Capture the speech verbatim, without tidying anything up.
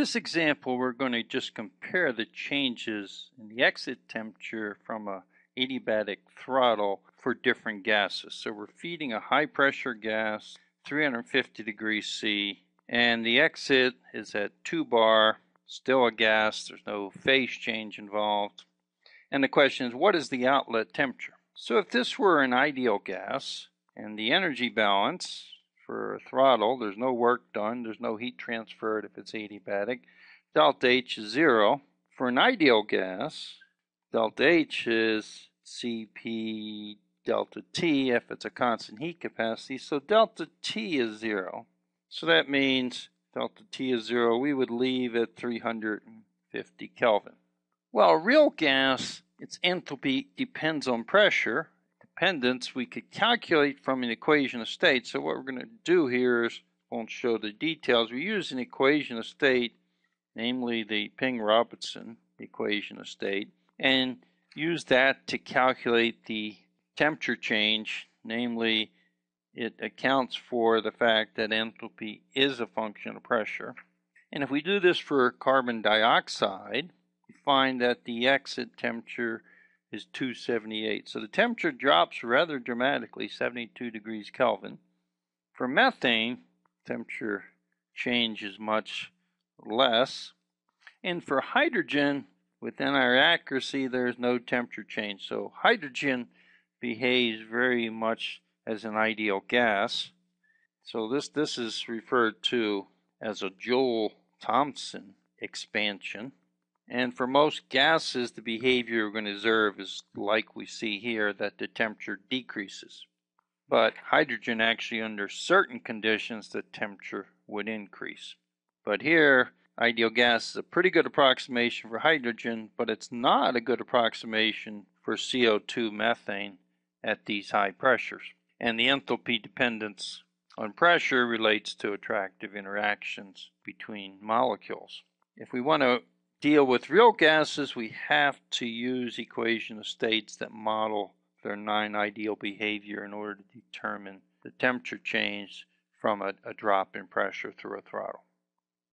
This example, we're going to just compare the changes in the exit temperature from a adiabatic throttle for different gases. So we're feeding a high pressure gas, three hundred fifty degrees C, and the exit is at two bar, still a gas, there's no phase change involved. And the question is, what is the outlet temperature? So if this were an ideal gas, and the energy balance for a throttle, there's no work done, there's no heat transferred if it's adiabatic, delta H is zero. For an ideal gas, delta H is C P delta T if it's a constant heat capacity, so delta T is zero. So that means delta T is zero, we would leave at three hundred fifty Kelvin. Well, real gas, its enthalpy depends on pressure. Dependence we could calculate from an equation of state. So what we're going to do here is, I won't show the details, we use an equation of state, namely the Peng-Robinson equation of state, and use that to calculate the temperature change. Namely, it accounts for the fact that enthalpy is a function of pressure. And if we do this for carbon dioxide, we find that the exit temperature is two seventy-eight. So the temperature drops rather dramatically, seventy-two degrees Kelvin. For methane, temperature change is much less. And for hydrogen, within our accuracy, there's no temperature change. So hydrogen behaves very much as an ideal gas. So this, this is referred to as a Joule-Thomson expansion. And for most gases, the behavior we're going to observe is like we see here, that the temperature decreases. But hydrogen actually, under certain conditions, the temperature would increase. But here, ideal gas is a pretty good approximation for hydrogen, but it's not a good approximation for C O two methane at these high pressures. And the enthalpy dependence on pressure relates to attractive interactions between molecules. If we want to deal with real gases, we have to use equation of states that model their non-ideal behavior in order to determine the temperature change from a, a drop in pressure through a throttle.